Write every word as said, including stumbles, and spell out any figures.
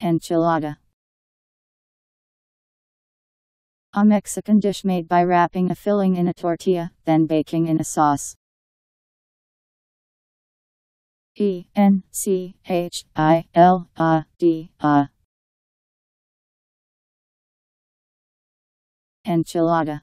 Enchilada. A Mexican dish made by wrapping a filling in a tortilla, then baking in a sauce. E N C H I L A D A. Enchilada.